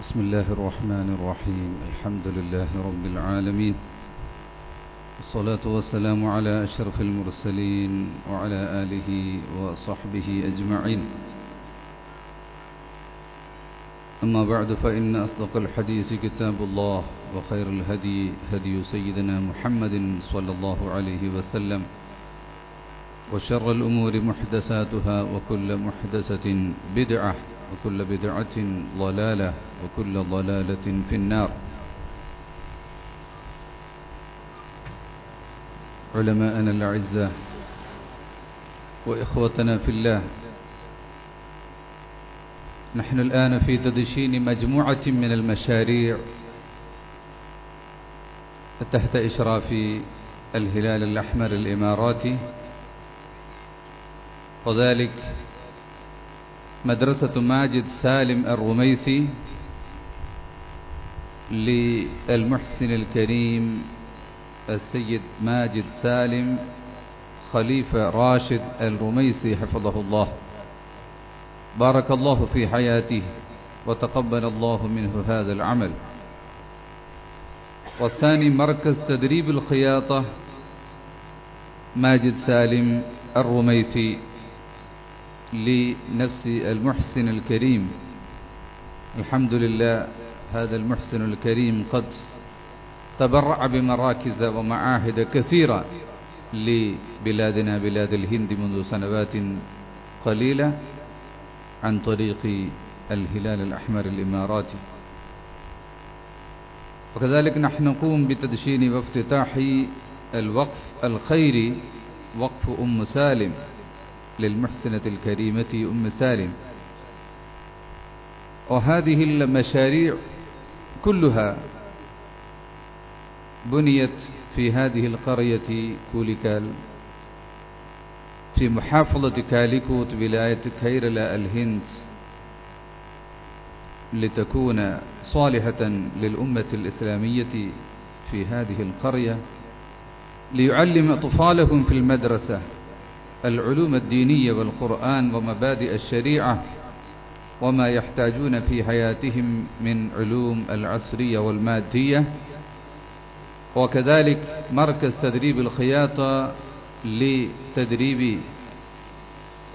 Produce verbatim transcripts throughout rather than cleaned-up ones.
بسم الله الرحمن الرحيم. الحمد لله رب العالمين، والصلاة والسلام على أشرف المرسلين وعلى آله وصحبه أجمعين. أما بعد، فإن أصدق الحديث كتاب الله، وخير الهدي هدي سيدنا محمد صلى الله عليه وسلم، وشر الأمور محدثاتها، وكل محدثة بدعة، وكل بدعة ضلالة، وكل ضلالة في النار. علماءنا الأعزاء وإخوتنا في الله، نحن الآن في تدشين مجموعة من المشاريع تحت إشراف الهلال الأحمر الإماراتي، وذلك مدرسة ماجد سالم الرميسي للمحسن الكريم السيد ماجد سالم خليفة راشد الرميسي حفظه الله. بارك الله في حياته وتقبل الله منه هذا العمل. والثاني مركز تدريب الخياطة ماجد سالم الرميسي لنفس المحسن الكريم. الحمد لله، هذا المحسن الكريم قد تبرع بمراكز ومعاهد كثيرة لبلادنا، بلاد الهند، منذ سنوات قليلة عن طريق الهلال الأحمر الإماراتي. وكذلك نحن نقوم بتدشين وافتتاح الوقف الخيري، وقف أم سالم للمحسنة الكريمة أم سالم. وهذه المشاريع كلها بنيت في هذه القرية كوليكال في محافظة كاليكوت ولاية كيرلا الهند، لتكون صالحة للأمة الإسلامية في هذه القرية، ليعلم أطفالهم في المدرسة العلوم الدينية والقرآن ومبادئ الشريعة، وما يحتاجون في حياتهم من علوم العصرية والمادية. وكذلك مركز تدريب الخياطة لتدريب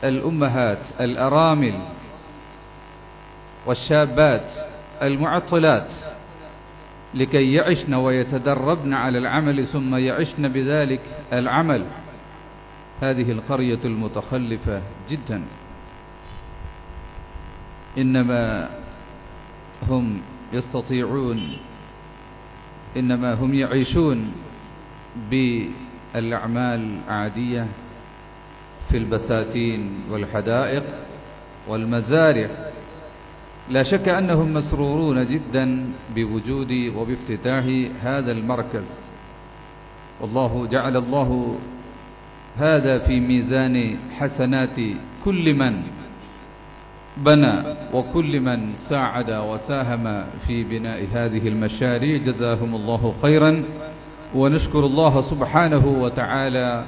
الأمهات الأرامل والشابات المعطلات، لكي يعشن ويتدربن على العمل، ثم يعشن بذلك العمل. هذه القرية المتخلفة جدا، إنما هم يستطيعون إنما هم يعيشون بالأعمال عادية في البساتين والحدائق والمزارع. لا شك أنهم مسرورون جدا بوجود وبافتتاح هذا المركز، والله جعل الله هذا في ميزان حسنات كل من بنى وكل من ساعد وساهم في بناء هذه المشاريع، جزاهم الله خيرا. ونشكر الله سبحانه وتعالى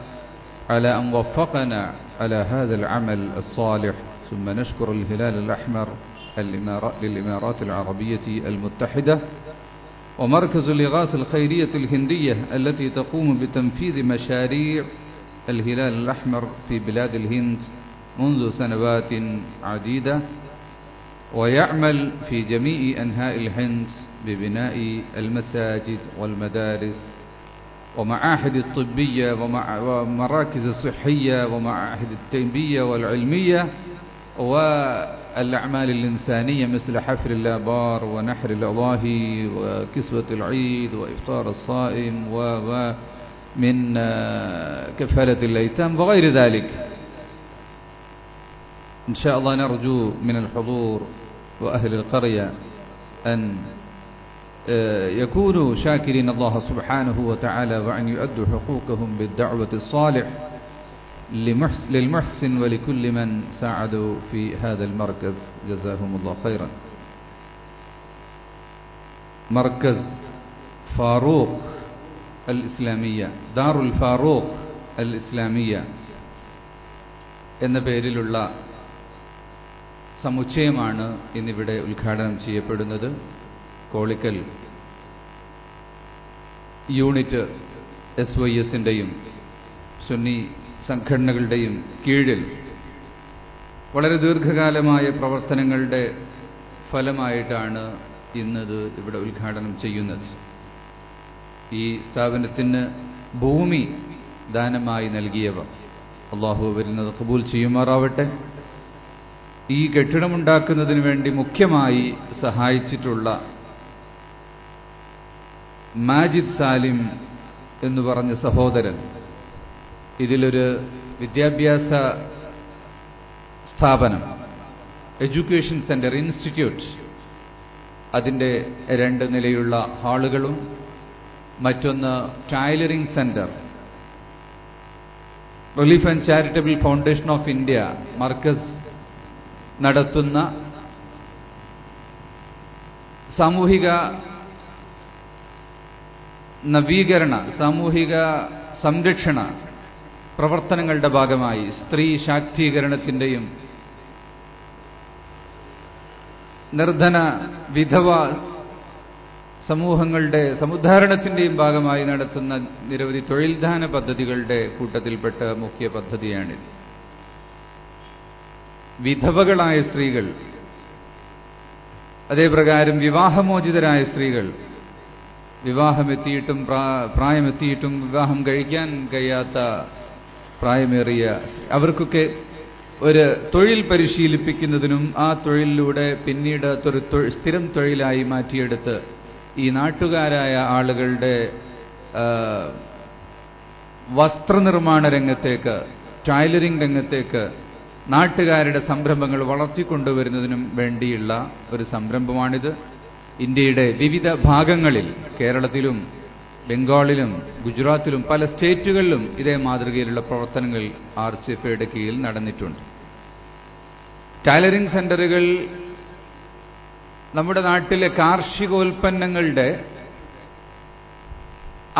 على أن وفقنا على هذا العمل الصالح. ثم نشكر الهلال الأحمر للإمارات العربية المتحدة ومركز الإغاثة الخيرية الهندية، التي تقوم بتنفيذ مشاريع الهلال الأحمر في بلاد الهند منذ سنوات عديدة، ويعمل في جميع أنحاء الهند ببناء المساجد والمدارس ومعاهد الطبية ومراكز الصحية ومعاهد التنمية والعلمية والأعمال الإنسانية، مثل حفر الآبار ونحر الأضاحي وكسوة العيد وإفطار الصائم و و من كفالة الأيتام وغير ذلك. إن شاء الله نرجو من الحضور وأهل القرية أن يكونوا شاكرين الله سبحانه وتعالى، وأن يؤدوا حقوقهم بالدعوة الصالح للمحسن ولكل من ساعدوا في هذا المركز، جزاهم الله خيرا. مركز فاروق الإسلامية، دار الفاروق الإسلامية എന്ന പേരിലുള്ള സമുച്ചയമാണ് ഇന്നിവിടെ ഉദ്ഘാടനം ചെയ്യപ്പെടുന്നത്. കോളിക്കൽ യൂണിറ്റ് എസ് വൈ എസിൻ്റെയും സുന്നി സംഘടനകളുടെയും കീഴിൽ വളരെ ദീർഘകാലമായ പ്രവർത്തനങ്ങളുടെ ഫലമായിട്ടാണ് ഇന്നത് ഇവിടെ ഉദ്ഘാടനം ചെയ്യുന്നത്. ഈ സ്ഥാപനത്തിന് ഭൂമി ദാനമായി നൽകിയവ അള്ളാഹു വരുന്നത് ഖബൂൽ ചെയ്യുമാറാവട്ടെ. ഈ കെട്ടിടമുണ്ടാക്കുന്നതിന് വേണ്ടി മുഖ്യമായി സഹായിച്ചിട്ടുള്ള മാജിദ് സാലിം എന്ന് പറഞ്ഞ സഹോദരൻ, ഇതിലൊരു വിദ്യാഭ്യാസ സ്ഥാപനം, എഡ്യൂക്കേഷൻ സെന്റർ, ഇൻസ്റ്റിറ്റ്യൂട്ട്, അതിൻ്റെ രണ്ട് നിലയുള്ള ഹാളുകളും മറ്റൊന്ന് tailoring centre, relief and charitable foundation of India Markaz നടത്തുന്ന സാമൂഹിക നവീകരണ സാമൂഹിക സംരക്ഷണ പ്രവർത്തനങ്ങളുടെ ഭാഗമായി സ്ത്രീ ശാക്തീകരണത്തിൻ്റെയും നിർധന വിധവ സമൂഹങ്ങളുടെ സമുദ്ധാരണത്തിൻ്റെയും ഭാഗമായി നടത്തുന്ന നിരവധി തൊഴിൽദാന പദ്ധതികളുടെ കൂട്ടത്തിൽപ്പെട്ട മുഖ്യ പദ്ധതിയാണിത്. വിധവകളായ സ്ത്രീകൾ, അതേപ്രകാരം വിവാഹമോചിതരായ സ്ത്രീകൾ, വിവാഹമെത്തിയിട്ടും പ്രായമെത്തിയിട്ടും വിവാഹം കഴിക്കാൻ കഴിയാത്ത പ്രായമേറിയ അവർക്കൊക്കെ ഒരു തൊഴിൽ പരിശീലിപ്പിക്കുന്നതിനും ആ തൊഴിലിലൂടെ പിന്നീട് ഒരു സ്ഥിരം തൊഴിലായി മാറ്റിയെടുത്ത് ഈ നാട്ടുകാരായ ആളുകളുടെ വസ്ത്രനിർമ്മാണ രംഗത്തേക്ക്, ടൈലറിംഗ് രംഗത്തേക്ക് നാട്ടുകാരുടെ സംരംഭങ്ങൾ വളർത്തിക്കൊണ്ടുവരുന്നതിനും വേണ്ടിയുള്ള ഒരു സംരംഭമാണിത്. ഇന്ത്യയുടെ വിവിധ ഭാഗങ്ങളിൽ, കേരളത്തിലും ബംഗാളിലും ഗുജറാത്തിലും പല സ്റ്റേറ്റുകളിലും ഇതേ മാതൃകയിലുള്ള പ്രവർത്തനങ്ങൾ ആർ സി എഫ് ഐയുടെ കീഴിൽ നടന്നിട്ടുണ്ട്. ടൈലറിംഗ് സെന്ററുകൾ നമ്മുടെ നാട്ടിലെ കാർഷികോൽപ്പന്നങ്ങളുടെ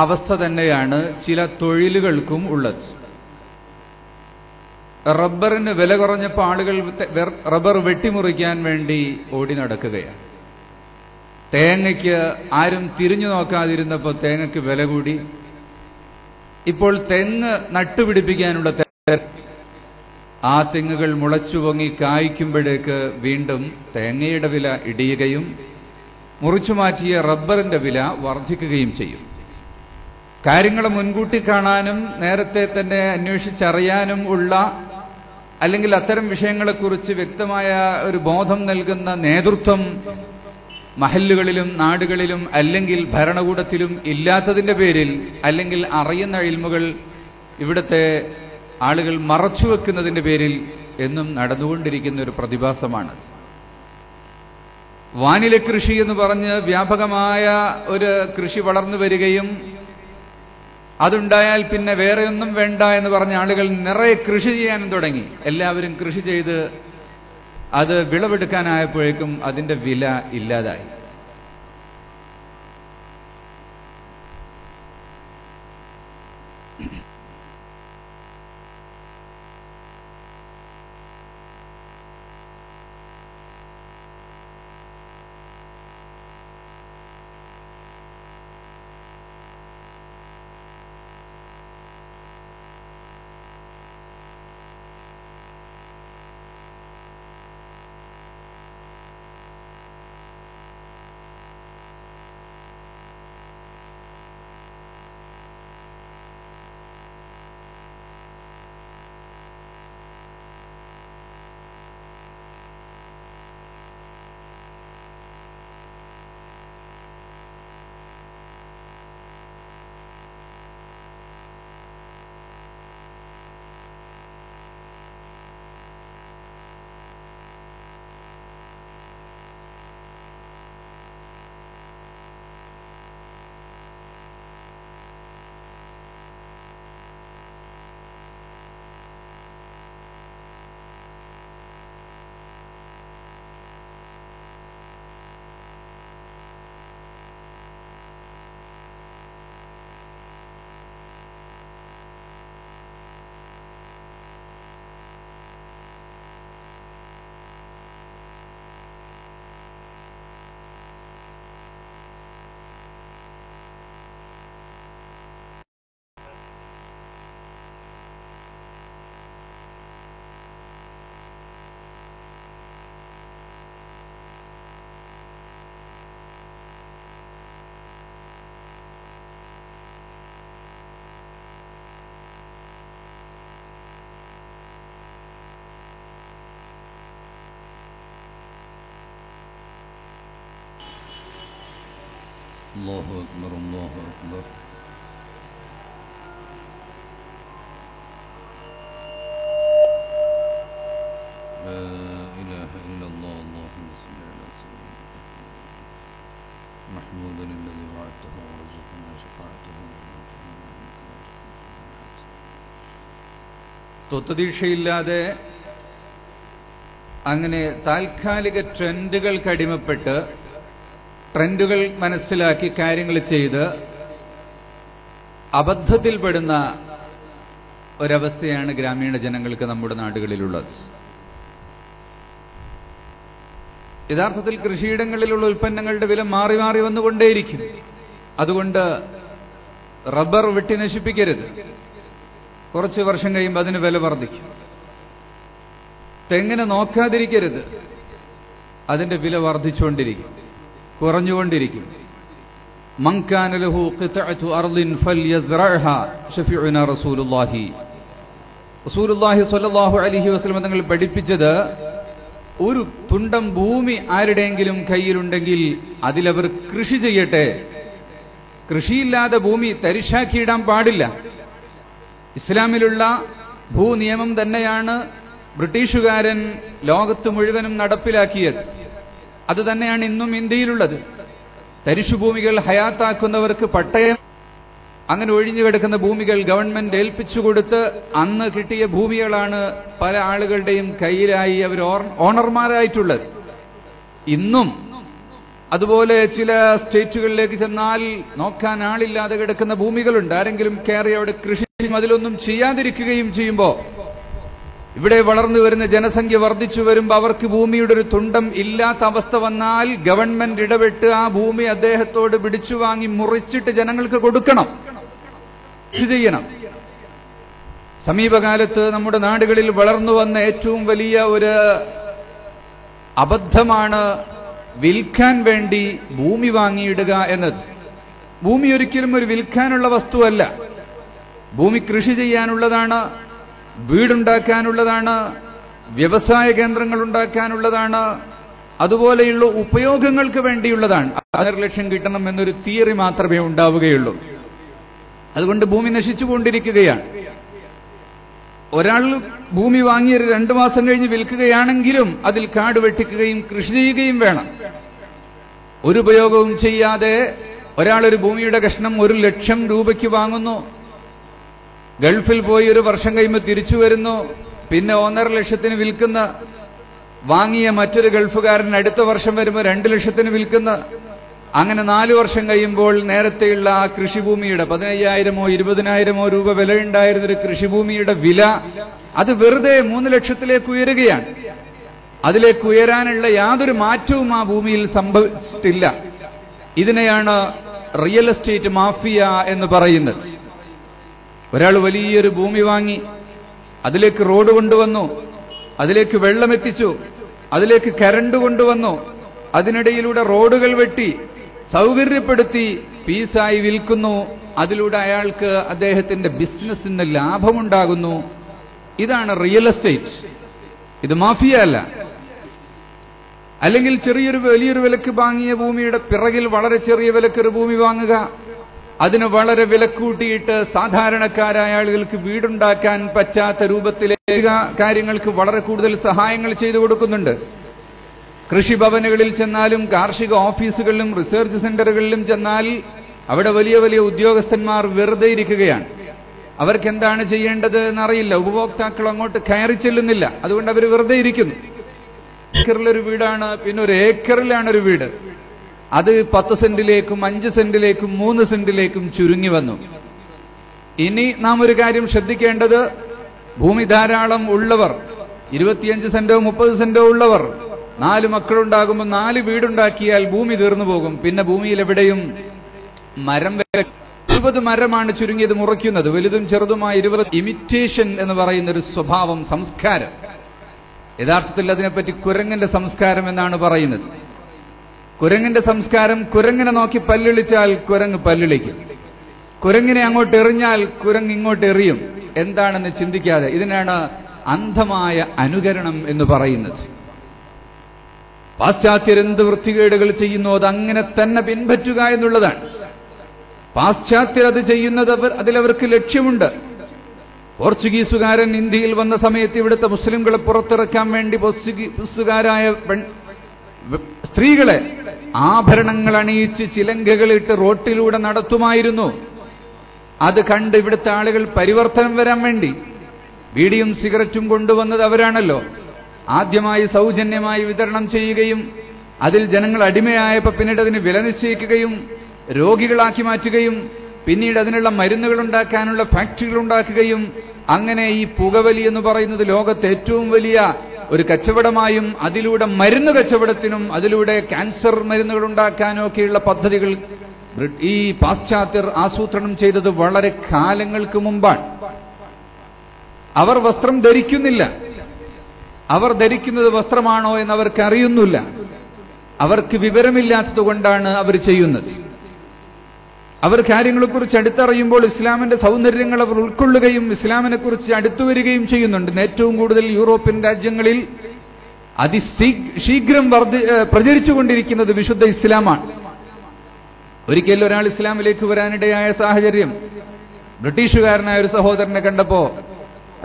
അവസ്ഥ തന്നെയാണ് ചില തൊഴിലുകൾക്കും ഉള്ളത്. റബ്ബറിന് വില കുറഞ്ഞപ്പോൾ ആളുകൾ റബ്ബർ വെട്ടിമുറിക്കാൻ വേണ്ടി ഓടി നടക്കുകയാണ്. തേങ്ങയ്ക്ക് ആരും തിരിഞ്ഞു നോക്കാതിരുന്നപ്പോൾ തേങ്ങയ്ക്ക് വില കൂടി. ഇപ്പോൾ തെങ്ങ് നട്ടുപിടിപ്പിക്കാനുള്ള ആ തെങ്ങുകൾ മുളച്ചു പൊങ്ങി കായ്ക്കുമ്പോഴേക്ക് വീണ്ടും തേങ്ങയുടെ വില ഇടിയുകയും മുറിച്ചു മാറ്റിയ റബ്ബറിന്റെ വില വർദ്ധിക്കുകയും ചെയ്യും. കാര്യങ്ങൾ മുൻകൂട്ടി കാണാനും നേരത്തെ തന്നെ അന്വേഷിച്ചറിയാനും ഉള്ള, അല്ലെങ്കിൽ അത്തരം വിഷയങ്ങളെക്കുറിച്ച് വ്യക്തമായ ഒരു ബോധം നൽകുന്ന നേതൃത്വം മഹല്ലുകളിലും നാടുകളിലും അല്ലെങ്കിൽ ഭരണകൂടത്തിലും ഇല്ലാത്തതിൻ്റെ പേരിൽ, അല്ലെങ്കിൽ അറിയുന്ന ഇൽമുകൾ ഇവിടുത്തെ ആളുകൾ മറച്ചുവെക്കുന്നതിൻ്റെ പേരിൽ എന്നും നടന്നുകൊണ്ടിരിക്കുന്ന ഒരു പ്രതിഭാസമാണ്. വാനില കൃഷി എന്ന് പറഞ്ഞ് വ്യാപകമായ ഒരു കൃഷി വളർന്നു വരികയും അതുണ്ടായാൽ പിന്നെ വേറെയൊന്നും വേണ്ട എന്ന് പറഞ്ഞ ആളുകൾ നിറയെ കൃഷി ചെയ്യാനും തുടങ്ങി. എല്ലാവരും കൃഷി ചെയ്ത് അത് വിളവെടുക്കാനായപ്പോഴേക്കും അതിൻ്റെ വില ഇല്ലാതായി. الله أكبر الله أكبر. لا إله إلا الله اللهم صل على سيدنا محمود الذي وعدته ورزقنا شفاعته. തൊട്ടതീക്ഷയില്ലാതെ അങ്ങനെ താൽക്കാലിക ട്രെൻഡുകൾക്ക് അടിമപ്പെട്ട് ട്രെൻഡുകൾ മനസ്സിലാക്കി കാര്യങ്ങൾ ചെയ്ത് അബദ്ധത്തിൽപ്പെടുന്ന ഒരവസ്ഥയാണ് ഗ്രാമീണ ജനങ്ങൾക്ക് നമ്മുടെ നാടുകളിലുള്ളത്. യഥാർത്ഥത്തിൽ കൃഷിയിടങ്ങളിലുള്ള ഉൽപ്പന്നങ്ങളുടെ വില മാറി മാറി വന്നുകൊണ്ടേയിരിക്കും. അതുകൊണ്ട് റബ്ബർ വെട്ടി നശിപ്പിക്കരുത്, കുറച്ച് വർഷം കഴിയുമ്പോൾ അതിന് വില വർദ്ധിക്കും. തെങ്ങിനെ നോക്കാതിരിക്കരുത്, അതിന്റെ വില വർദ്ധിച്ചുകൊണ്ടിരിക്കും, കുറഞ്ഞുകൊണ്ടിരിക്കും. മൻകാന ലഹു ഖിതഅതു അർളിൻ ഫൽയസ്റഅഹ ശഫീഉന റസൂലുള്ളാഹി. റസൂലുള്ളാഹി സ്വല്ലല്ലാഹു അലൈഹി വസല്ലം തങ്ങൾ പഠിപ്പിച്ചത്, ഒരു തുണ്ടം ഭൂമി ആരുടെയെങ്കിലും കയ്യിലുണ്ടെങ്കിൽ അതിലവർ കൃഷി ചെയ്യട്ടെ. കൃഷിയില്ലാതെ ഭൂമി തരിശാക്കിയിടാൻ പാടില്ല. ഇസ്ലാമിലുള്ള ഭൂനിയമം തന്നെയാണ് ബ്രിട്ടീഷുകാരൻ ലോകത്ത് മുഴുവനും നടപ്പിലാക്കിയത്. അതുതന്നെയാണ് ഇന്നും ഇന്ത്യയിലുള്ളത്. തരിശുഭൂമികൾ ഹയാത്താക്കുന്നവർക്ക് പട്ടയം, അങ്ങനെ ഒഴിഞ്ഞുകിടക്കുന്ന ഭൂമികൾ ഗവൺമെന്റ് ഏൽപ്പിച്ചുകൊടുത്ത് അന്ന് കിട്ടിയ ഭൂമികളാണ് പല ആളുകളുടെയും കയ്യിലായി അവർ ഓണർമാരായിട്ടുള്ളത്. ഇന്നും അതുപോലെ ചില സ്റ്റേറ്റുകളിലേക്ക് ചെന്നാൽ നോക്കാൻ ആളില്ലാതെ കിടക്കുന്ന ഭൂമികളുണ്ട്. ആരെങ്കിലും കയറി അവിടെ കൃഷി അതിലൊന്നും ചെയ്യാതിരിക്കുകയും ചെയ്യുമ്പോൾ ഇവിടെ വളർന്നു വരുന്ന ജനസംഖ്യ വർദ്ധിച്ചു വരുമ്പോൾ അവർക്ക് ഭൂമിയുടെ ഒരു തുണ്ടം ഇല്ലാത്ത അവസ്ഥ വന്നാൽ ഗവൺമെന്റ് ഇടപെട്ട് ആ ഭൂമി അദ്ദേഹത്തോട് പിടിച്ചു വാങ്ങി മുറിച്ചിട്ട് ജനങ്ങൾക്ക് കൊടുക്കണം, കൃഷി ചെയ്യണം. സമീപകാലത്ത് നമ്മുടെ നാടുകളിൽ വളർന്നു വന്ന ഏറ്റവും വലിയ ഒരു അബദ്ധമാണ് വിൽക്കാൻ വേണ്ടി ഭൂമി വാങ്ങിയിടുക എന്നത്. ഭൂമി ഒരിക്കലും ഒരു വിൽക്കാനുള്ള വസ്തുവല്ല. ഭൂമി കൃഷി ചെയ്യാനുള്ളതാണ്, വീടുണ്ടാക്കാനുള്ളതാണ്, വ്യവസായ കേന്ദ്രങ്ങൾ ഉണ്ടാക്കാനുള്ളതാണ്, അതുപോലെയുള്ള ഉപയോഗങ്ങൾക്ക് വേണ്ടിയുള്ളതാണ്. ആറ് ലക്ഷം കിട്ടണം എന്നൊരു തിയറി മാത്രമേ ഉണ്ടാവുകയുള്ളൂ. അതുകൊണ്ട് ഭൂമി നശിച്ചുകൊണ്ടിരിക്കുകയാണ്. ഒരാൾ ഭൂമി വാങ്ങിയ രണ്ടു മാസം കഴിഞ്ഞ് വിൽക്കുകയാണെങ്കിലും അതിൽ കാട് വെട്ടിക്കുകയും കൃഷി ചെയ്യുകയും വേണം. ഒരു ഉപയോഗവും ചെയ്യാതെ ഒരാളൊരു ഭൂമിയുടെ കഷ്ണം ഒരു ലക്ഷം രൂപയ്ക്ക് വാങ്ങുന്നു, ഗൾഫിൽ പോയി ഒരു വർഷം കഴിയുമ്പോൾ തിരിച്ചു വരുന്നു, പിന്നെ ഒന്നര ലക്ഷത്തിന് വിൽക്കുന്ന, വാങ്ങിയ മറ്റൊരു ഗൾഫുകാരൻ അടുത്ത വർഷം വരുമ്പോൾ രണ്ട് ലക്ഷത്തിന് വിൽക്കുന്ന, അങ്ങനെ നാലു വർഷം കഴിയുമ്പോൾ നേരത്തെയുള്ള ആ കൃഷിഭൂമിയുടെ പതിനയ്യായിരമോ ഇരുപതിനായിരമോ രൂപ വിലയുണ്ടായിരുന്നൊരു കൃഷിഭൂമിയുടെ വില അത് വെറുതെ മൂന്ന് ലക്ഷത്തിലേക്ക് ഉയരുകയാണ്. അതിലേക്ക് ഉയരാനുള്ള യാതൊരു മാറ്റവും ആ ഭൂമിയിൽ സംഭവിച്ചിട്ടില്ല. ഇതിനെയാണ് റിയൽ എസ്റ്റേറ്റ് മാഫിയ എന്ന് പറയുന്നത്. ഒരാൾ വലിയൊരു ഭൂമി വാങ്ങി, അതിലേക്ക് റോഡ് കൊണ്ടുവന്നു, അതിലേക്ക് വെള്ളമെത്തിച്ചു, അതിലേക്ക് കരണ്ട് കൊണ്ടുവന്നു, അതിനിടയിലൂടെ റോഡുകൾ വെട്ടി സൗകര്യപ്പെടുത്തി പീസായി വിൽക്കുന്നു. അതിലൂടെ അയാൾക്ക് അദ്ദേഹത്തിന്റെ ബിസിനസ്സിന് ലാഭമുണ്ടാകുന്നു. ഇതാണ് റിയൽ എസ്റ്റേറ്റ്. ഇത് മാഫിയ അല്ല. അല്ലെങ്കിൽ ചെറിയൊരു വലിയൊരു വിലക്ക് വാങ്ങിയ ഭൂമിയുടെ പിറകിൽ വളരെ ചെറിയ വിലക്കൊരു ഭൂമി വാങ്ങുക, അതിന് വളരെ വിലക്കൂട്ടിയിട്ട് സാധാരണക്കാരായ ആളുകൾക്ക് വീടുണ്ടാക്കാൻ പറ്റാത്ത രൂപത്തിലെ കാര്യങ്ങൾക്ക് വളരെ കൂടുതൽ സഹായങ്ങൾ ചെയ്തു കൊടുക്കുന്നുണ്ട്. കൃഷിഭവനുകളിൽ ചെന്നാലും കാർഷിക ഓഫീസുകളിലും റിസർച്ച് സെന്ററുകളിലും ചെന്നാൽ അവിടെ വലിയ വലിയ ഉദ്യോഗസ്ഥന്മാർ വെറുതെ ഇരിക്കുകയാണ്. അവർക്ക് എന്താണ് ചെയ്യേണ്ടത് എന്നറിയില്ല. ഉപഭോക്താക്കൾ അങ്ങോട്ട് കയറി ചെല്ലുന്നില്ല, അതുകൊണ്ട് അവർ വെറുതെ ഇരിക്കുന്നു. ഏക്കറിലൊരു വീടാണ്, പിന്നെ ഒരു ഏക്കറിലാണൊരു വീട്. അത് പത്ത് സെന്റിലേക്കും അഞ്ച് സെന്റിലേക്കും മൂന്ന് സെന്റിലേക്കും ചുരുങ്ങി വന്നു. ഇനി നാം ഒരു കാര്യം ശ്രദ്ധിക്കേണ്ടത്, ഭൂമി ധാരാളം ഉള്ളവർ, ഇരുപത്തിയഞ്ച് സെന്റോ മുപ്പത് സെന്റോ ഉള്ളവർ, നാല് മക്കളുണ്ടാകുമ്പോൾ നാല് വീടുണ്ടാക്കിയാൽ ഭൂമി തീർന്നു പോകും. പിന്നെ ഭൂമിയിൽ എവിടെയും മരം വരെ ഇരുപത് മരമാണ് ചുരുങ്ങിയത് മുറിക്കുന്നത്, വലുതും ചെറുതുമായ ഇരുപത്. ഇമിറ്റേഷൻ എന്ന് പറയുന്ന ഒരു സ്വഭാവം, സംസ്കാരം. യഥാർത്ഥത്തിൽ അതിനെപ്പറ്റി കുരങ്ങന്റെ സംസ്കാരം എന്നാണ് പറയുന്നത്. കുരങ്ങിന്റെ സംസ്കാരം, കുരങ്ങിനെ നോക്കി പല്ലിളിച്ചാൽ കുരങ്ങ് പല്ലിളിക്കും, കുരങ്ങിനെ അങ്ങോട്ട് എറിഞ്ഞാൽ കുരങ്ങ് ഇങ്ങോട്ട് എറിയും, എന്താണെന്ന് ചിന്തിക്കാതെ. ഇതിനാണ് അന്ധമായ അനുകരണം എന്ന് പറയുന്നത്. പാശ്ചാത്യർ എന്ത് വൃത്തികേടുകൾ ചെയ്യുന്നു അത് അങ്ങനെ തന്നെ പിൻപറ്റുക എന്നുള്ളതാണ്. പാശ്ചാത്യർ അത് ചെയ്യുന്നത് അതിലവർക്ക് ലക്ഷ്യമുണ്ട്. പോർച്ചുഗീസുകാരൻ ഇന്ത്യയിൽ വന്ന സമയത്ത് ഇവിടുത്തെ മുസ്ലിംകളെ പുറത്തിറക്കാൻ വേണ്ടി പോർച്ചുഗീസുകാരായ സ്ത്രീകളെ ആഭരണങ്ങൾ അണിയിച്ച് ചിലങ്കകളിട്ട് റോട്ടിലൂടെ നടത്തുമായിരുന്നു. അത് കണ്ട് ഇവിടുത്തെ ആളുകൾ പരിവർത്തനം വരാൻ വേണ്ടി ബീഡിയും സിഗരറ്റും കൊണ്ടുവന്നത് അവരാണല്ലോ. ആദ്യമായി സൗജന്യമായി വിതരണം ചെയ്യുകയും അതിൽ ജനങ്ങൾ അടിമയായപ്പോൾ പിന്നീട് അതിന് വില നിശ്ചയിക്കുകയും രോഗികളാക്കി മാറ്റുകയും പിന്നീട് അതിനുള്ള മരുന്നുകൾ ഉണ്ടാക്കാനുള്ള ഫാക്ടറികൾ ഉണ്ടാക്കുകയും അങ്ങനെ ഈ പുകവലി എന്ന് പറയുന്നത് ലോകത്തെ ഏറ്റവും വലിയ ഒരു കച്ചവടമായും അതിലൂടെ മരുന്ന് കച്ചവടത്തിനും അതിലൂടെ ക്യാൻസർ മരുന്നുകൾ ഉണ്ടാക്കാനും ഒക്കെയുള്ള പദ്ധതികൾ ഈ പാശ്ചാത്യർ ആസൂത്രണം ചെയ്തത് വളരെ കാലങ്ങൾക്ക് മുമ്പാണ്. അവർ വസ്ത്രം ധരിക്കുന്നില്ല. അവർ ധരിക്കുന്നത് വസ്ത്രമാണോ എന്ന് അവർക്ക് അറിയുന്നില്ല. അവർക്ക് വിവരമില്ലാത്തതുകൊണ്ടാണ് അവർ ചെയ്യുന്നത്. അവർ കാര്യങ്ങളെക്കുറിച്ച് അടുത്തറിയുമ്പോൾ ഇസ്ലാമിന്റെ സൗന്ദര്യങ്ങൾ അവർ ഉൾക്കൊള്ളുകയും ഇസ്ലാമിനെക്കുറിച്ച് അടുത്തു വരികയും ചെയ്യുന്നുണ്ട്. ഏറ്റവും കൂടുതൽ യൂറോപ്യൻ രാജ്യങ്ങളിൽ അതിശീഘ്രം വർദ്ധ പ്രചരിച്ചുകൊണ്ടിരിക്കുന്നത് വിശുദ്ധ ഇസ്ലാമാണ്. ഒരിക്കൽ ഒരാൾ ഇസ്ലാമിലേക്ക് വരാനിടയായ സാഹചര്യം, ബ്രിട്ടീഷുകാരനായ ഒരു സഹോദരനെ കണ്ടപ്പോൾ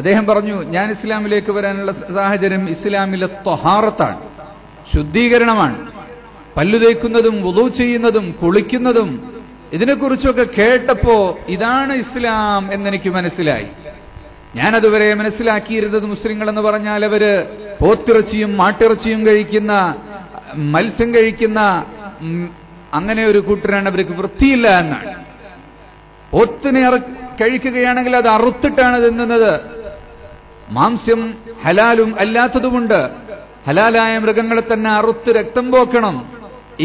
അദ്ദേഹം പറഞ്ഞു, ഞാൻ ഇസ്ലാമിലേക്ക് വരാനുള്ള സാഹചര്യം ഇസ്ലാമിലെ ത്വഹാറത്താണ്, ശുദ്ധീകരണമാണ്. പല്ലു തേക്കുന്നതും വുളൂ ചെയ്യുന്നതും കുളിക്കുന്നതും ഇതിനെക്കുറിച്ചൊക്കെ കേട്ടപ്പോ ഇതാണ് ഇസ്ലാം എന്നെനിക്ക് മനസ്സിലായി. ഞാനതുവരെ മനസ്സിലാക്കിയിരുന്നത് മുസ്ലിങ്ങളെന്ന് പറഞ്ഞാൽ അവര് പോത്തിറച്ചിയും മാട്ടിറച്ചിയും കഴിക്കുന്ന, മത്സ്യം കഴിക്കുന്ന അങ്ങനെ ഒരു കൂട്ടരാണ്, അവർക്ക് വൃത്തിയില്ല എന്നാണ്. പോത്തിനെ കഴിക്കുകയാണെങ്കിൽ അത് അറുത്തിട്ടാണ് തിന്നുന്നത്. മാംസ്യം ഹലാലും അല്ലാത്തതുമുണ്ട്. ഹലാലായ മൃഗങ്ങളെ തന്നെ അറുത്ത് രക്തം പോക്കണം.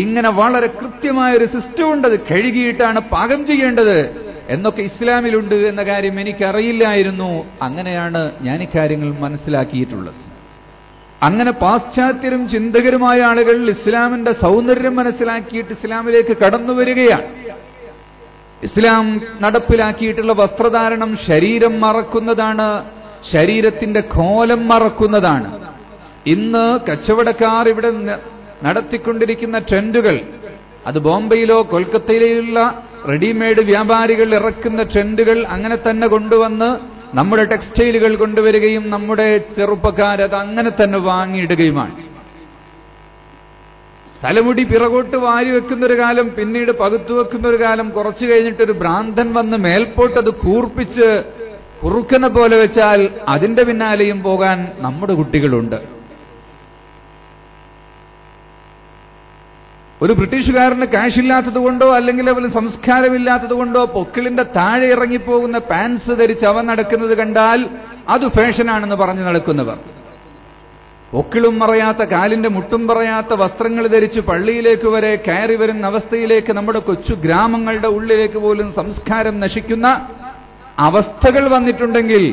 ഇങ്ങനെ വളരെ കൃത്യമായൊരു സിസ്റ്റം ഉണ്ട്. അത് കഴുകിയിട്ടാണ് പാകം ചെയ്യേണ്ടത് എന്നൊക്കെ ഇസ്ലാമിലുണ്ട് എന്ന കാര്യം എനിക്കറിയില്ലായിരുന്നു. അങ്ങനെയാണ് ഞാൻ ഇക്കാര്യങ്ങൾ മനസ്സിലാക്കിയിട്ടുള്ളത്. അങ്ങനെ പാശ്ചാത്യരും ചിന്തകരുമായ ആളുകൾ ഇസ്ലാമിന്റെ സൗന്ദര്യം മനസ്സിലാക്കിയിട്ട് ഇസ്ലാമിലേക്ക് കടന്നു വരികയാണ്. ഇസ്ലാം നടപ്പിലാക്കിയിട്ടുള്ള വസ്ത്രധാരണം ശരീരം മറക്കുന്നതാണ്, ശരീരത്തിന്റെ കോലം മറക്കുന്നതാണ്. ഇന്ന് കച്ചവടക്കാർ ഇവിടെ നടത്തിക്കൊണ്ടിരിക്കുന്ന ട്രെൻഡുകൾ, അത് ബോംബെയിലോ കൊൽക്കത്തയിലുള്ള റെഡിമെയ്ഡ് വ്യാപാരികൾ ഇറക്കുന്ന ട്രെൻഡുകൾ അങ്ങനെ തന്നെ കൊണ്ടുവന്ന് നമ്മുടെ ടെക്സ്റ്റൈലുകൾ കൊണ്ടുവരികയും നമ്മുടെ ചെറുപ്പക്കാരത് അങ്ങനെ തന്നെ വാങ്ങിയിടുകയുമാണ്. തലമുടി പിറകോട്ട് വാരി വെക്കുന്നൊരു കാലം, പിന്നീട് പകുത്തു വെക്കുന്നൊരു കാലം, കുറച്ചു കഴിഞ്ഞിട്ടൊരു ഭ്രാന്തൻ വന്ന് മേൽപോട്ടത് കൂർപ്പിച്ച് കുറുക്കനെ പോലെ വെച്ചാൽ അതിന്റെ പിന്നാലെയും പോകാൻ നമ്മുടെ കുട്ടികളുണ്ട്. ഒരു ബ്രിട്ടീഷുകാരന് കാശില്ലാത്തത് കൊണ്ടോ അല്ലെങ്കിൽ അവന് സംസ്കാരമില്ലാത്തത് കൊണ്ടോ പൊക്കിളിന്റെ താഴെ ഇറങ്ങിപ്പോകുന്ന പാൻസ് ധരിച്ച് അവൻ നടക്കുന്നത് കണ്ടാൽ അത് ഫാഷനാണെന്ന് പറഞ്ഞു നടക്കുന്നവർ, പൊക്കിളും മറയാത്ത കാലിന്റെ മുട്ടും പറയാത്ത വസ്ത്രങ്ങൾ ധരിച്ച് പള്ളിയിലേക്ക് വരെ കയറി വരുന്ന അവസ്ഥയിലേക്ക് നമ്മുടെ കൊച്ചു ഗ്രാമങ്ങളുടെ ഉള്ളിലേക്ക് പോലും സംസ്കാരം നശിക്കുന്ന അവസ്ഥകൾ വന്നിട്ടുണ്ടെങ്കിൽ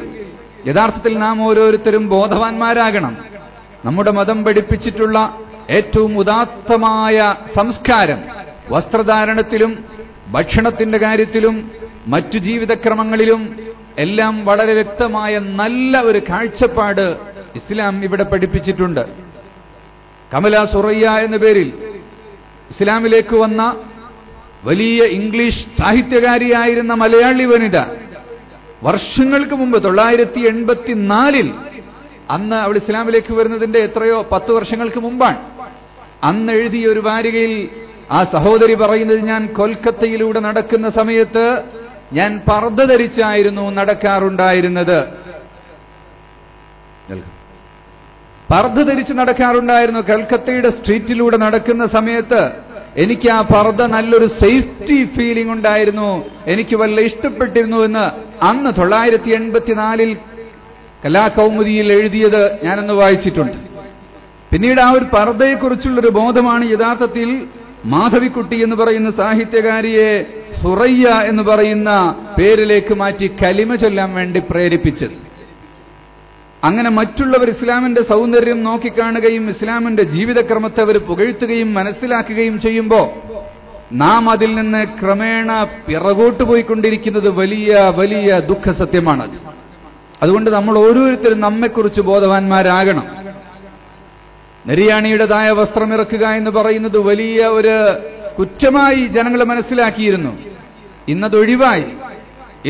യഥാർത്ഥത്തിൽ നാം ഓരോരുത്തരും ബോധവാന്മാരാകണം. നമ്മുടെ മതം പഠിപ്പിച്ചിട്ടുള്ള ഏറ്റവും ഉദാത്തമായ സംസ്കാരം വസ്ത്രധാരണത്തിലും ഭക്ഷണത്തിന്റെ കാര്യത്തിലും മറ്റു ജീവിതക്രമങ്ങളിലും എല്ലാം വളരെ വ്യക്തമായ നല്ല ഒരു കാഴ്ചപ്പാട് ഇസ്ലാം ഇവിടെ പഠിപ്പിച്ചിട്ടുണ്ട്. കമല സുറയ്യ എന്ന പേരിൽ ഇസ്ലാമിലേക്ക് വന്ന വലിയ ഇംഗ്ലീഷ് സാഹിത്യകാരിയായിരുന്ന മലയാളി വനിത വർഷങ്ങൾക്ക് മുമ്പ് തൊള്ളായിരത്തി എൺപത്തി നാലിൽ അന്ന് അവൾ ഇസ്ലാമിലേക്ക് വരുന്നതിന്റെ എത്രയോ പത്ത് വർഷങ്ങൾക്ക് മുമ്പാണ് അന്ന് എഴുതിയ ഒരു വാരികയിൽ ആ സഹോദരി പറയുന്നത്, ഞാൻ കൊൽക്കത്തയിലൂടെ നടക്കുന്ന സമയത്ത് ഞാൻ പർദ്ദ ധരിച്ചായിരുന്നു നടക്കാറുണ്ടായിരുന്നത്. പർദ്ദ ധരിച്ച് നടക്കാറുണ്ടായിരുന്നു. കൊൽക്കത്തയുടെ സ്ട്രീറ്റിലൂടെ നടക്കുന്ന സമയത്ത് എനിക്ക് ആ പർദ്ദ നല്ലൊരു സേഫ്റ്റി ഫീലിംഗ് ഉണ്ടായിരുന്നു, എനിക്ക് വല്ല ഇഷ്ടപ്പെട്ടിരുന്നു എന്ന് അന്ന് തൊള്ളായിരത്തി എൺപത്തിനാലിൽ കലാകൗമുദിയിൽ എഴുതിയത് ഞാനന്ന് വായിച്ചിട്ടുണ്ട്. പിന്നീട് ആ ഒരു പർദ്ദയെക്കുറിച്ചുള്ളൊരു ബോധമാണ് യഥാർത്ഥത്തിൽ മാധവിക്കുട്ടി എന്ന് പറയുന്ന സാഹിത്യകാരിയെ സുറയ്യ എന്ന് പറയുന്ന പേരിലേക്ക് മാറ്റി കലിമ ചൊല്ലാൻ വേണ്ടി പ്രേരിപ്പിച്ചത്. അങ്ങനെ മറ്റുള്ളവർ ഇസ്ലാമിന്റെ സൗന്ദര്യം നോക്കിക്കാണുകയും ഇസ്ലാമിന്റെ ജീവിതക്രമത്തെ അവർ പുകഴ്ത്തുകയും മനസ്സിലാക്കുകയും ചെയ്യുമ്പോൾ നാം അതിൽ നിന്ന് ക്രമേണ പിറകോട്ട് പോയിക്കൊണ്ടിരിക്കുന്നത് വലിയ വലിയ ദുഃഖസത്യമാണത്. അതുകൊണ്ട് നമ്മൾ ഓരോരുത്തരും നമ്മെക്കുറിച്ച് ബോധവാന്മാരാകണം. നരിയാണിയുടേതായ വസ്ത്രമിറക്കുക എന്ന് പറയുന്നത് വലിയ ഒരു കുറ്റമായി ജനങ്ങൾ മനസ്സിലാക്കിയിരുന്നു. ഇന്നതൊഴിവായി.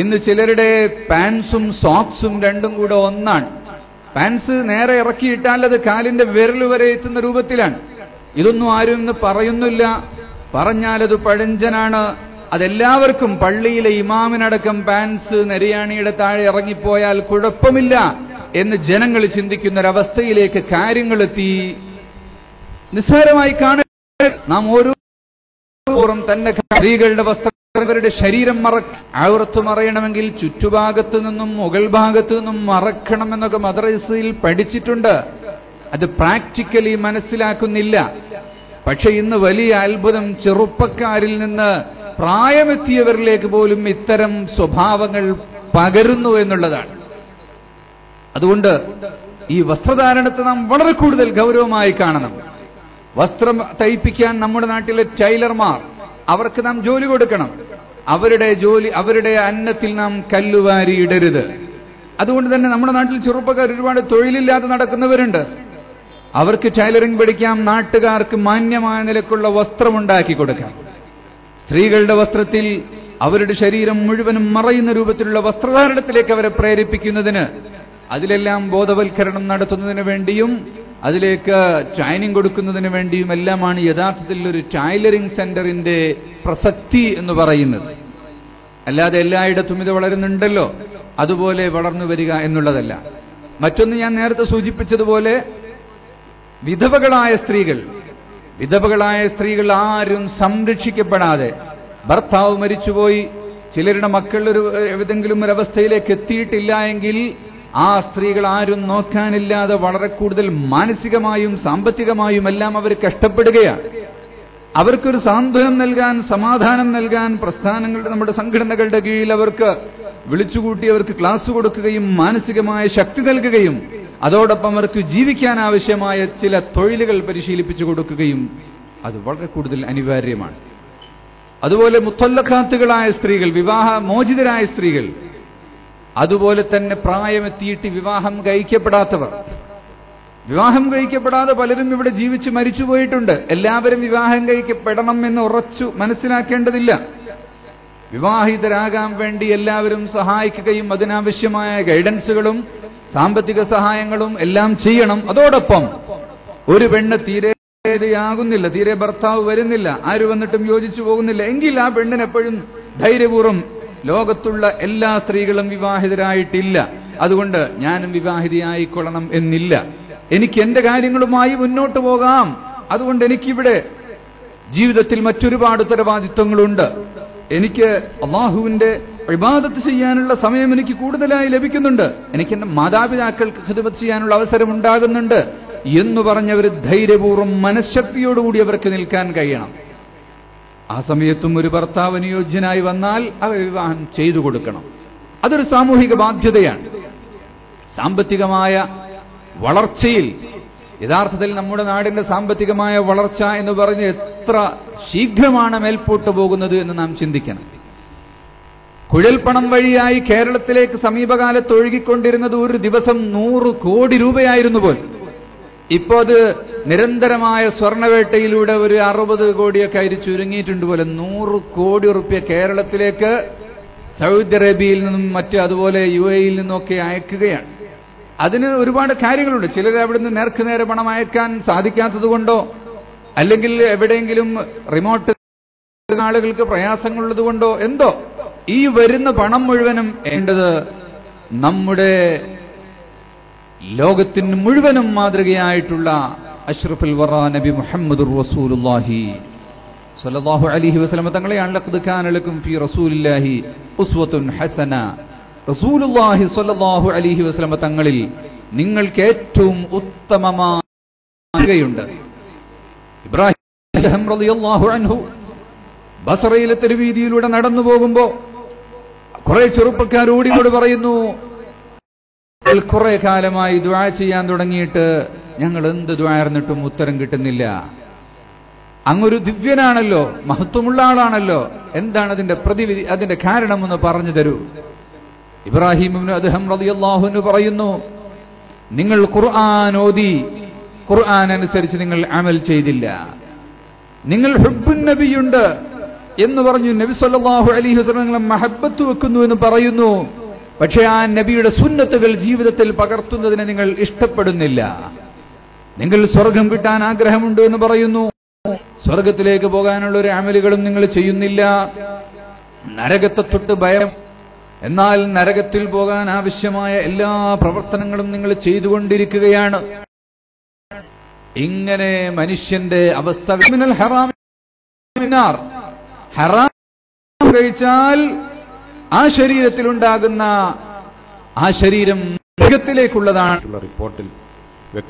ഇന്ന് ചിലരുടെ പാൻസും സോക്സും രണ്ടും കൂടെ ഒന്നാണ്. പാൻസ് നേരെ ഇറക്കിയിട്ടാൽ അത് കാലിന്റെ വിരൽ വരെ എത്തുന്ന രൂപത്തിലാണ്. ഇതൊന്നും ആരും ഇന്ന് പറയുന്നില്ല. പറഞ്ഞാലത് പഴഞ്ചനാണ്. അതെല്ലാവർക്കും, പള്ളിയിലെ ഇമാമിനടക്കം പാൻസ് നരിയാണിയുടെ താഴെ ഇറങ്ങിപ്പോയാൽ കുഴപ്പമില്ല എന്ന് ജനങ്ങൾ ചിന്തിക്കുന്നൊരവസ്ഥയിലേക്ക് കാര്യങ്ങളെത്തി. നിസ്സാരമായി കാണുക. നാം ഓരോ ും തന്നെ സ്ത്രീകളുടെ വസ്ത്രവരുടെ ശരീരം മറക്ക ആവർത്ത് മറയണമെങ്കിൽ ചുറ്റുഭാഗത്തു നിന്നും മുകൾ ഭാഗത്തു നിന്നും മറക്കണമെന്നൊക്കെ മദ്രസയിൽ പഠിച്ചിട്ടുണ്ട്. അത് പ്രാക്ടിക്കലി മനസ്സിലാക്കുന്നില്ല. പക്ഷെ ഇന്ന് വലിയ അത്ഭുതം, ചെറുപ്പക്കാരിൽ നിന്ന് പ്രായമെത്തിയവരിലേക്ക് പോലും ഇത്തരം സ്വഭാവങ്ങൾ പകരുന്നു എന്നുള്ളതാണ്. അതുകൊണ്ട് ഈ വസ്ത്രധാരണത്തെ നാം വളരെ കൂടുതൽ ഗൗരവമായി കാണണം. വസ്ത്രം തയ്പ്പിക്കാൻ നമ്മുടെ നാട്ടിലെ ടൈലർമാർ, അവർക്ക് നാം ജോലി കൊടുക്കണം. അവരുടെ ജോലി, അവരുടെ അന്നത്തിൽ നാം കല്ലുവാരി ഇടരുത്. അതുകൊണ്ട് തന്നെ നമ്മുടെ നാട്ടിൽ ചെറുപ്പക്കാർ ഒരുപാട് തൊഴിലില്ലാതെ നടക്കുന്നവരുണ്ട്. അവർക്ക് ടൈലറിംഗ് പഠിക്കാം. നാട്ടുകാർക്ക് മാന്യമായ നിലക്കുള്ള വസ്ത്രമുണ്ടാക്കി കൊടുക്കാം. സ്ത്രീകളുടെ വസ്ത്രത്തിൽ അവരുടെ ശരീരം മുഴുവനും മറയുന്ന രൂപത്തിലുള്ള വസ്ത്രധാരണത്തിലേക്ക് അവരെ പ്രേരിപ്പിക്കുന്നതിന്, അതിലെല്ലാം ബോധവൽക്കരണം നടത്തുന്നതിന് വേണ്ടിയും അതിലേക്ക് ട്രെയിനിങ് കൊടുക്കുന്നതിന് വേണ്ടിയും എല്ലാമാണ് യഥാർത്ഥത്തിൽ ഒരു ടൈലറിംഗ് സെന്ററിന്റെ പ്രസക്തി എന്ന് പറയുന്നത്. അല്ലാതെ എല്ലായിടത്തും ഇത് വളരുന്നുണ്ടല്ലോ, അതുപോലെ വളർന്നു വരിക എന്നുള്ളതല്ല. മറ്റൊന്ന്, ഞാൻ നേരത്തെ സൂചിപ്പിച്ചതുപോലെ വിധവകളായ സ്ത്രീകൾ, വിധവകളായ സ്ത്രീകൾ ആരും സംരക്ഷിക്കപ്പെടാതെ, ഭർത്താവ് മരിച്ചുപോയി, ചിലരുടെ മക്കളൊരു ഏതെങ്കിലും ഒരവസ്ഥയിലേക്ക് എത്തിയിട്ടില്ല എങ്കിൽ ആ സ്ത്രീകൾ ആരും നോക്കാനില്ലാതെ വളരെ കൂടുതൽ മാനസികമായും സാമ്പത്തികമായും എല്ലാം അവർ കഷ്ടപ്പെടുകയാണ്. അവർക്കൊരു സാന്ത്വനം നൽകാൻ, സമാധാനം നൽകാൻ പ്രസ്ഥാനങ്ങളുടെ, നമ്മുടെ സംഘടനകളുടെ കീഴിൽ അവർക്ക് വിളിച്ചുകൂട്ടി അവർക്ക് ക്ലാസ് കൊടുക്കുകയും മാനസികമായ ശക്തി നൽകുകയും അതോടൊപ്പം അവർക്ക് ജീവിക്കാൻ ആവശ്യമായ ചില തൊഴിലുകൾ പരിശീലിപ്പിച്ചു കൊടുക്കുകയും അത് വളരെ കൂടുതൽ അനിവാര്യമാണ്. അതുപോലെ മുത്തല്ലഖാത്തുകളായ സ്ത്രീകൾ, വിവാഹമോചിതരായ സ്ത്രീകൾ, അതുപോലെ തന്നെ പ്രായമെത്തിയിട്ട് വിവാഹം കഴിക്കപ്പെടാത്തവർ, വിവാഹം കഴിക്കപ്പെടാതെ പലരും ഇവിടെ ജീവിച്ച് മരിച്ചുപോയിട്ടുണ്ട്. എല്ലാവരും വിവാഹം കഴിക്കപ്പെടണം എന്ന് ഉറച്ചു മനസ്സിലാക്കേണ്ടതില്ല. വിവാഹിതരാകാൻ വേണ്ടി എല്ലാവരും സഹായിക്കുകയും അതിനാവശ്യമായ ഗൈഡൻസുകളും സാമ്പത്തിക സഹായങ്ങളും എല്ലാം ചെയ്യണം. അതോടൊപ്പം ഒരു പെണ്ണ് തീരെ യാകുന്നില്ല, തീരെ ഭർത്താവ് വരുന്നില്ല, ആര് വന്നിട്ടും യോജിച്ചു പോകുന്നില്ല എങ്കിൽ ആ പെണ്ണിനെപ്പോഴും ധൈര്യപൂർവ്വം, ലോകത്തുള്ള എല്ലാ സ്ത്രീകളും വിവാഹിതരായിട്ടില്ല, അതുകൊണ്ട് ഞാനും വിവാഹിതയായിക്കൊള്ളണം എന്നില്ല, എനിക്ക് എന്റെ കാര്യങ്ങളുമായി മുന്നോട്ട് പോകാം, അതുകൊണ്ട് എനിക്കിവിടെ ജീവിതത്തിൽ മറ്റൊരുപാട് ഉത്തരവാദിത്വങ്ങളുണ്ട്, എനിക്ക് അല്ലാഹുവിന്റെ ഇബാദത്ത് ചെയ്യാനുള്ള സമയം എനിക്ക് കൂടുതലായി ലഭിക്കുന്നുണ്ട്, എനിക്ക് എന്റെ മാതാപിതാക്കൾക്ക് ഖിദ്മത്ത് ചെയ്യാനുള്ള അവസരം ഉണ്ടാകുന്നുണ്ട് എന്ന് പറഞ്ഞവർ ധൈര്യപൂർവ്വം മനഃശക്തിയോടുകൂടി അവർക്ക് നിൽക്കാൻ കഴിയണം. ആ സമയത്തും ഒരു ഭർത്താവ് അനുയോജ്യനായി വന്നാൽ അവ വിവാഹം ചെയ്തു കൊടുക്കണം. അതൊരു സാമൂഹിക ബാധ്യതയാണ്. സാമ്പത്തികമായ വളർച്ചയിൽ, യഥാർത്ഥത്തിൽ നമ്മുടെ നാടിന്റെ സാമ്പത്തികമായ വളർച്ച എന്ന് പറഞ്ഞ് എത്ര ശീഘ്രമാണ് മേൽപോട്ട് പോകുന്നത് എന്ന് നാം ചിന്തിക്കണം. കുഴൽപ്പണം വഴിയായി കേരളത്തിലേക്ക് സമീപകാലത്ത് ഒഴുകിക്കൊണ്ടിരുന്നത് ഒരു ദിവസം നൂറ് കോടി രൂപയായിരുന്നു പോലും. ഇപ്പോൾ അത് നിരന്തരമായ സ്വർണവേട്ടയിലൂടെ ഒരു അറുപത് കോടിയൊക്കെ ആയി ചുരുങ്ങിയിട്ടുണ്ട് പോലെ. നൂറ് കോടി റുപ്യ കേരളത്തിലേക്ക് സൗദി അറേബ്യയിൽ നിന്നും മറ്റ് അതുപോലെ യു എയിൽ നിന്നൊക്കെ അയക്കുകയാണ്. അതിന് ഒരുപാട് കാര്യങ്ങളുണ്ട്. ചിലർ അവിടുന്ന് നേർക്ക് നേരെ പണം അയക്കാൻ സാധിക്കാത്തത് കൊണ്ടോ അല്ലെങ്കിൽ എവിടെയെങ്കിലും റിമോട്ട് ആളുകൾക്ക് പ്രയാസങ്ങളുള്ളത് കൊണ്ടോ എന്തോ ഈ വരുന്ന പണം മുഴുവനും വേണ്ടത് നമ്മുടെ ലോകത്തിന് മുഴുവനും മാതൃകയായിട്ടുള്ള അഷ്റഫുൽ വറ നബി മുഹമ്മദുർ റസൂലുള്ളാഹി സ്വല്ലല്ലാഹു അലൈഹി വസല്ലം തങ്ങളെയാണ്. ലഖദ് കാന ലക്കും ഫീ റസൂലില്ലാഹി ഉസ്വത്തുൻ ഹസന. റസൂലുള്ളാഹി സ്വല്ലല്ലാഹു അലൈഹി വസല്ലം തങ്ങളിൽ നിങ്ങൾക്ക് ഏറ്റവും ഉത്തമമായ മാതൃകയുണ്ട്. ഇബ്രാഹിം റളിയല്ലാഹു അൻഹു ബസറയിലെ തെരുവീതിയിലൂടെ നടന്നു പോകുമ്പോൾ കുറെ ചെറുപ്പക്കാർ ഓടിയോട് പറയുന്നു, കുറെ കാലമായി ദുആ ചെയ്യാൻ തുടങ്ങിയിട്ട് ഞങ്ങൾ എന്ത് ദുആ ആയിരുന്നിട്ടും ഉത്തരം കിട്ടുന്നില്ല. അങ്ങൊരു ദിവ്യനാണല്ലോ, മഹത്വമുള്ള ആളാണല്ലോ, എന്താണ് അതിന്റെ പ്രതിവിധി, അതിന്റെ കാരണമെന്ന് പറഞ്ഞു തരൂ. ഇബ്രാഹിം ഇബ്നു അദ്ഹം റളിയല്ലാഹു അൻഹു പറയുന്നു, നിങ്ങൾ ഖുർആൻ ഓതി ഖുർആൻ അനുസരിച്ച് നിങ്ങൾ അമൽ ചെയ്തില്ല. നിങ്ങൾ ഹുബ്ബുൻ നബിയുണ്ട് എന്ന് പറഞ്ഞു, നബി സല്ലല്ലാഹു അലൈഹി വസല്ലം നിങ്ങളെ മഹബ്ബത്ത് വെക്കുന്നു എന്ന് പറയുന്നു. പക്ഷേ ആ നബിയുടെ സുന്നത്തുകൾ ജീവിതത്തിൽ പകർത്തുന്നതിനെ നിങ്ങൾ ഇഷ്ടപ്പെടുന്നില്ല. നിങ്ങൾ സ്വർഗം കിട്ടാൻ ആഗ്രഹമുണ്ട് എന്ന് പറയുന്നു, സ്വർഗത്തിലേക്ക് പോകാനുള്ള ഒരു അമലുകളും നിങ്ങൾ ചെയ്യുന്നില്ല. നരകത്തെ തൊട്ട് ഭയം, എന്നാൽ നരകത്തിൽ പോകാൻ ആവശ്യമായ എല്ലാ പ്രവർത്തനങ്ങളും നിങ്ങൾ ചെയ്തുകൊണ്ടിരിക്കുകയാണ്. ഇങ്ങനെ മനുഷ്യന്റെ അവസ്ഥ മിനൽ ഹറാം മിനാർ, ഹറാം കഴിച്ചാൽ ആ ശരീരത്തിലുണ്ടാകുന്ന ആ ശരീരം നരകത്തിലേക്കുള്ളതാണ്. റിപ്പോർട്ടിൽ